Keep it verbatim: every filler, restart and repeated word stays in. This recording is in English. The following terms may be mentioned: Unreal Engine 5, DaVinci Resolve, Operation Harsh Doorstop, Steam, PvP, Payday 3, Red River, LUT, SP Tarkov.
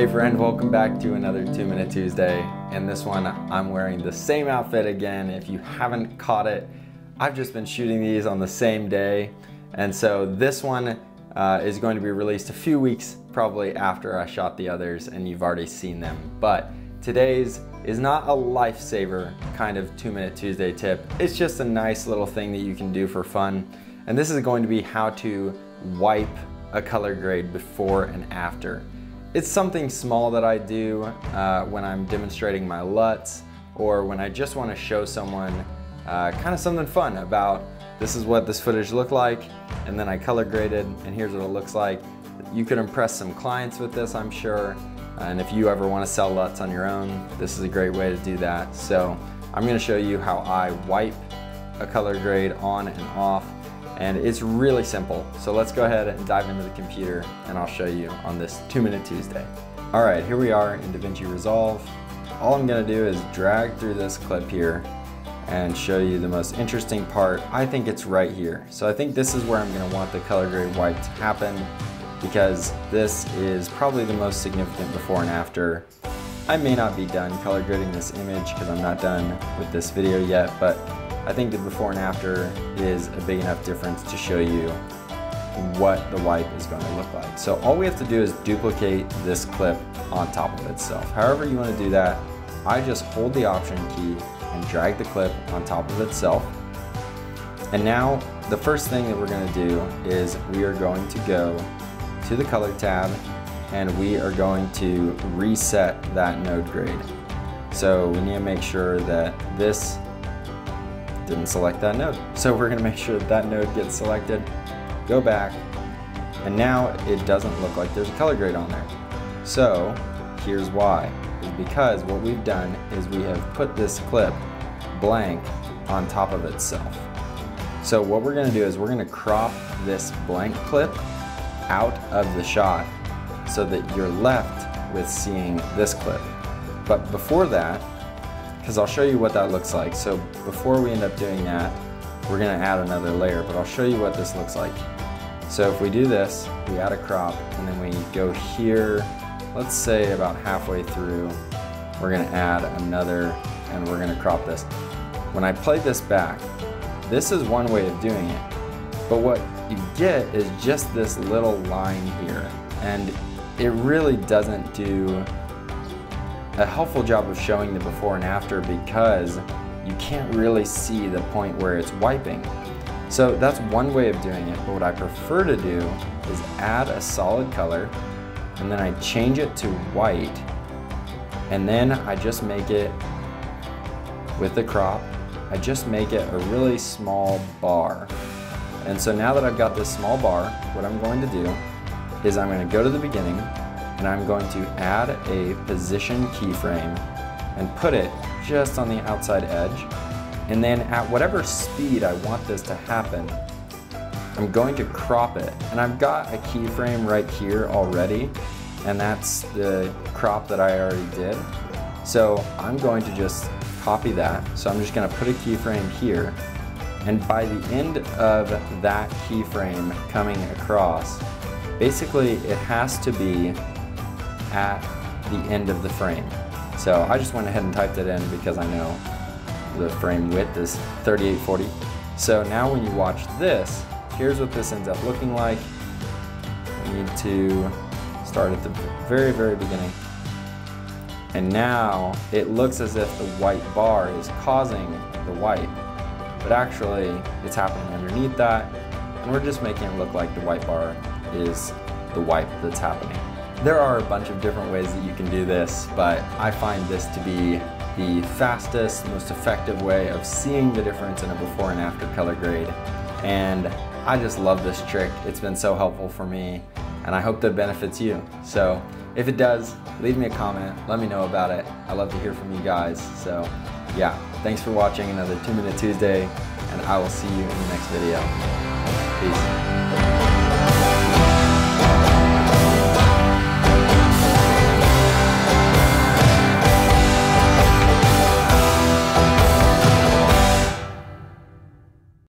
Hey friend, welcome back to another Two Minute Tuesday. And this one, I'm wearing the same outfit again. If you haven't caught it, I've just been shooting these on the same day. And so this one uh, is going to be released a few weeks, probably after I shot the others and you've already seen them. But today's is not a lifesaver kind of Two Minute Tuesday tip. It's just a nice little thing that you can do for fun. And this is going to be how to wipe a color grade before and after. It's something small that I do uh, when I'm demonstrating my L U Ts or when I just want to show someone uh, kind of something fun about this is what this footage looked like, and then I color graded and here's what it looks like. You could impress some clients with this, I'm sure, and if you ever want to sell L U Ts on your own, this is a great way to do that. So I'm going to show you how I wipe a color grade on and off, and it's really simple. So let's go ahead and dive into the computer and I'll show you on this Two Minute Tuesday. All right, here we are in DaVinci Resolve. All I'm gonna do is drag through this clip here and show you the most interesting part. I think it's right here. So I think this is where I'm gonna want the color grade wipe to happen, because this is probably the most significant before and after. I may not be done color grading this image because I'm not done with this video yet, but I think the before and after is a big enough difference to show you what the wipe is going to look like. So all we have to do is duplicate this clip on top of itself. However you want to do that, I just hold the Option key and drag the clip on top of itself. And now the first thing that we're going to do is we are going to go to the Color tab and we are going to reset that node grade. So we need to make sure that this didn't select that node. So we're gonna make sure that that node gets selected, go back, and now it doesn't look like there's a color grade on there. So here's why, is because what we've done is we have put this clip blank on top of itself. So what we're gonna do is we're gonna crop this blank clip out of the shot so that you're left with seeing this clip. But before that, because I'll show you what that looks like. So before we end up doing that, we're gonna add another layer, but I'll show you what this looks like. So if we do this, we add a crop, and then we go here, let's say about halfway through, we're gonna add another, and we're gonna crop this. When I play this back, this is one way of doing it, but what you get is just this little line here, and it really doesn't do a helpful job of showing the before and after, because you can't really see the point where it's wiping. So that's one way of doing it, but what I prefer to do is add a solid color and then I change it to white, and then I just make it with the crop, I just make it a really small bar. And so now that I've got this small bar, what I'm going to do is I'm going to go to the beginning and I'm going to add a position keyframe and put it just on the outside edge. And then at whatever speed I want this to happen, I'm going to crop it. And I've got a keyframe right here already, and that's the crop that I already did. So I'm going to just copy that. So I'm just gonna put a keyframe here. And by the end of that keyframe coming across, basically it has to be at the end of the frame. So I just went ahead and typed it in because I know the frame width is thirty-eight forty. So now when you watch this, here's what this ends up looking like. We need to start at the very, very beginning. And now it looks as if the white bar is causing the wipe, but actually it's happening underneath that, and we're just making it look like the white bar is the wipe that's happening. There are a bunch of different ways that you can do this, but I find this to be the fastest, most effective way of seeing the difference in a before and after color grade. And I just love this trick. It's been so helpful for me, and I hope that benefits you. So if it does, leave me a comment, let me know about it. I love to hear from you guys. So yeah, thanks for watching another Two Minute Tuesday, and I will see you in the next video. Peace.